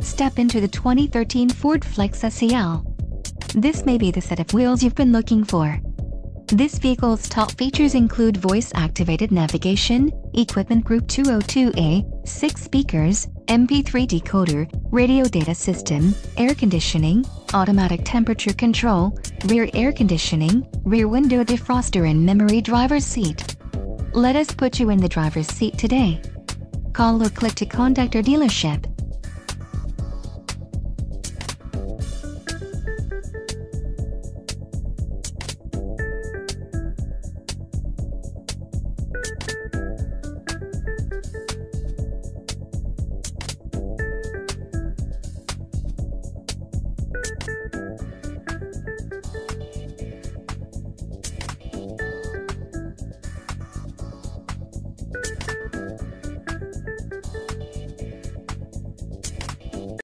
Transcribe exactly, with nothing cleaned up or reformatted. Step into the twenty thirteen Ford Flex S E L. This may be the set of wheels you've been looking for. This vehicle's top features include voice-activated navigation, Equipment Group two oh two A, six speakers, M P three decoder, radio data system, air conditioning, automatic temperature control, rear air conditioning, rear window defroster and memory driver's seat. Let us put you in the driver's seat today. Call or click to contact our dealership.